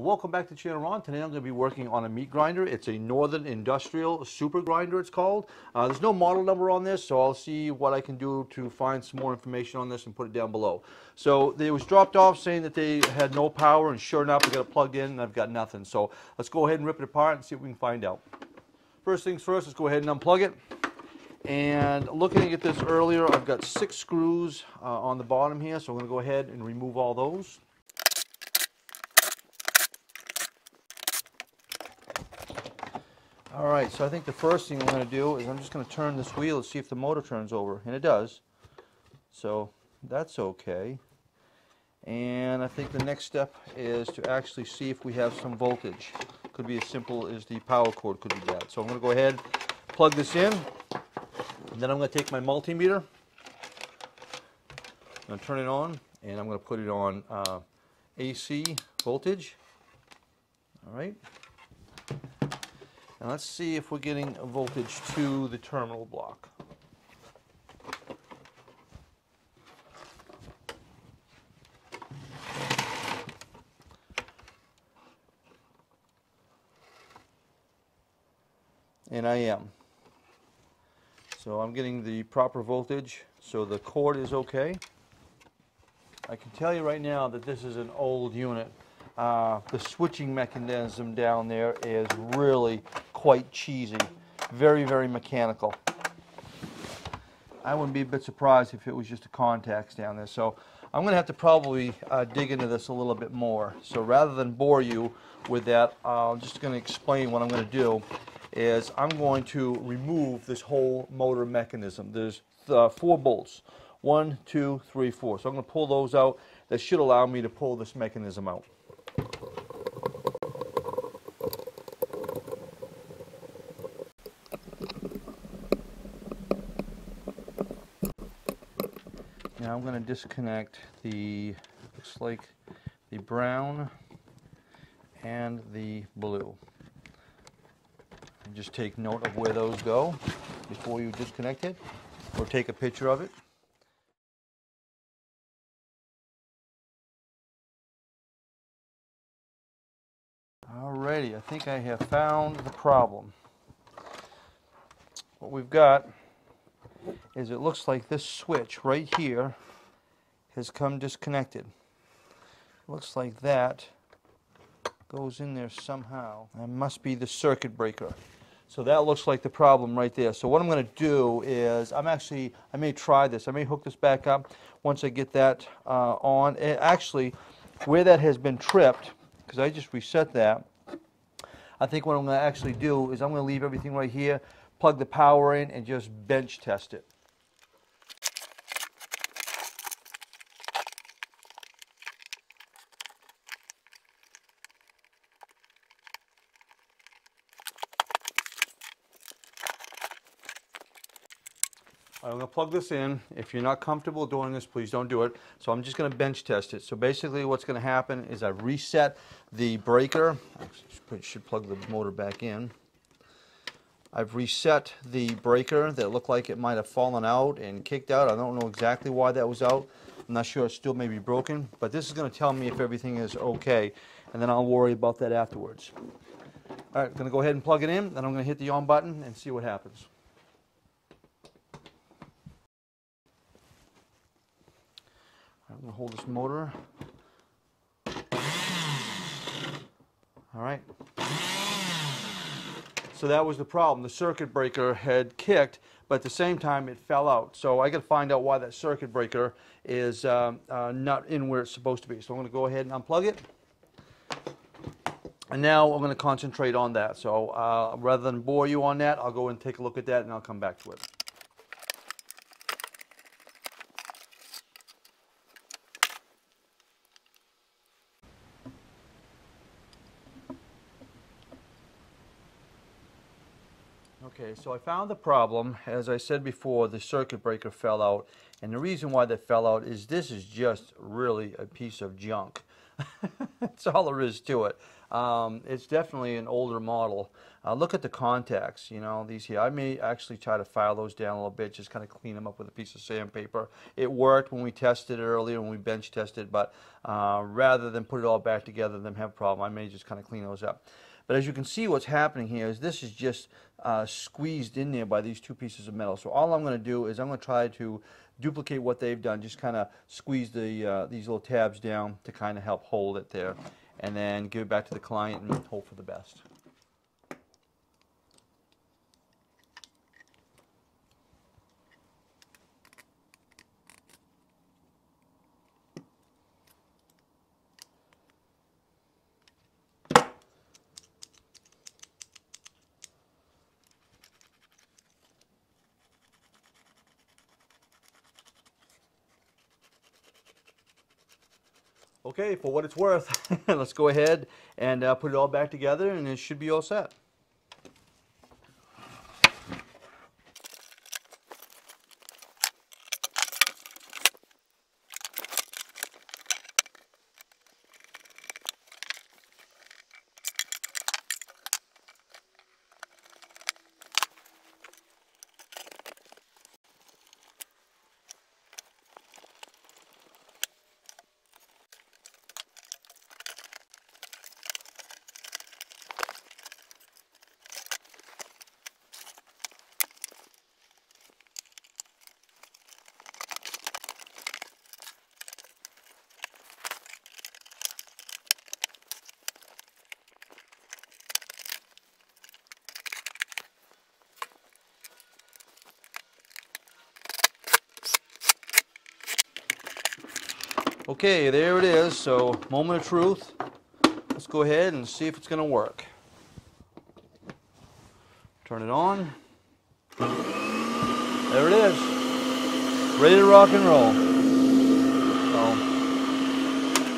Welcome back to Channel Ron. Today I'm going to be working on a meat grinder. It's a Northern Industrial Super Grinder, it's called. There's no model number on this, so I'll see what I can do to find some more information on this and put it down below. So it was dropped off saying that they had no power, and sure enough, we got it plugged in and I've got nothing. So let's go ahead and rip it apart and see what we can find out. First things first, let's go ahead and unplug it. And looking at this earlier, I've got 6 screws on the bottom here, so I'm going to go ahead and remove all those. Alright, so I think the first thing I'm going to do is I'm just going to turn this wheel and see if the motor turns over, and it does. So that's okay. And I think the next step is to actually see if we have some voltage. Could be as simple as the power cord, could be that. So I'm going to go ahead, plug this in, and then I'm going to take my multimeter, I'm going to turn it on, and I'm going to put it on AC voltage. Alright. And let's see if we're getting a voltage to the terminal block. And I am. So I'm getting the proper voltage, so the cord is okay. I can tell you right now that this is an old unit. The switching mechanism down there is really quite cheesy, very, very mechanical. I wouldn't be a bit surprised if it was just the contacts down there. So I'm going to have to probably dig into this a little bit more. So rather than bore you with that, I'm just going to explain what I'm going to do is I'm going to remove this whole motor mechanism. There's 4 bolts, 1, 2, 3, 4. So I'm going to pull those out. That should allow me to pull this mechanism out. Now I'm going to disconnect the, looks like the brown and the blue. And just take note of where those go before you disconnect it or take a picture of it. Alrighty, I think I have found the problem. What we've got is it looks like this switch right here has come disconnected. Looks like that goes in there somehow. That must be the circuit breaker. So that looks like the problem right there. So what I'm going to do is I may try this. I may hook this back up once I get that on. And actually, where that has been tripped, because I just reset that, I think what I'm going to actually do is I'm going to leave everything right here, plug the power in, and just bench test it. I'm going to plug this in. If you're not comfortable doing this, please don't do it. So I'm just going to bench test it. So basically what's going to happen is I reset the breaker. I should plug the motor back in. I've reset the breaker that looked like it might have fallen out and kicked out. I don't know exactly why that was out. I'm not sure, it still may be broken, but this is going to tell me if everything is okay, and then I'll worry about that afterwards. All right, I'm going to go ahead and plug it in, then I'm going to hit the on button and see what happens. I'm going to hold this motor. All right. So that was the problem. The circuit breaker had kicked, but at the same time it fell out. So I got to find out why that circuit breaker is not in where it's supposed to be. So I'm going to go ahead and unplug it. And now I'm going to concentrate on that. So rather than bore you on that, I'll go and take a look at that and I'll come back to it. Okay, so I found the problem. As I said before, the circuit breaker fell out, and the reason why that fell out is this is just really a piece of junk. That's all there is to it. It's definitely an older model. Look at the contacts, you know, these here. I may actually try to file those down a little bit, just kind of clean them up with a piece of sandpaper. It worked when we tested it earlier, when we bench tested, but rather than put it all back together and then have a problem, I may just kind of clean those up. But as you can see, what's happening here is this is just squeezed in there by these two pieces of metal. So all I'm going to do is I'm going to try to duplicate what they've done, just kind of squeeze the, these little tabs down to kind of help hold it there, and then give it back to the client and hope for the best. Okay, for what it's worth, let's go ahead and put it all back together, and it should be all set. Okay, there it is. So, moment of truth. Let's go ahead and see if it's going to work. Turn it on. There it is. Ready to rock and roll. So,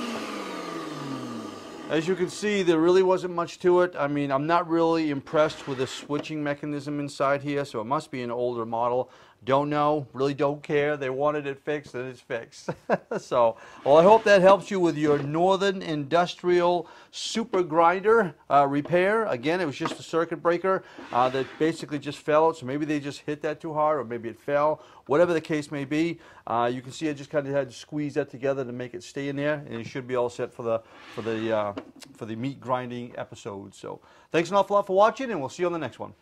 as you can see, there really wasn't much to it. I mean, I'm not really impressed with the switching mechanism inside here, so it must be an older model. Don't know, really don't care. They wanted it fixed, and it's fixed. So, well, I hope that helps you with your Northern Industrial Super Grinder repair. Again, it was just a circuit breaker that basically just fell out. So maybe they just hit that too hard, or maybe it fell. Whatever the case may be, you can see I just kind of had to squeeze that together to make it stay in there, and it should be all set for the meat grinding episode. So, thanks an awful lot for watching, and we'll see you on the next one.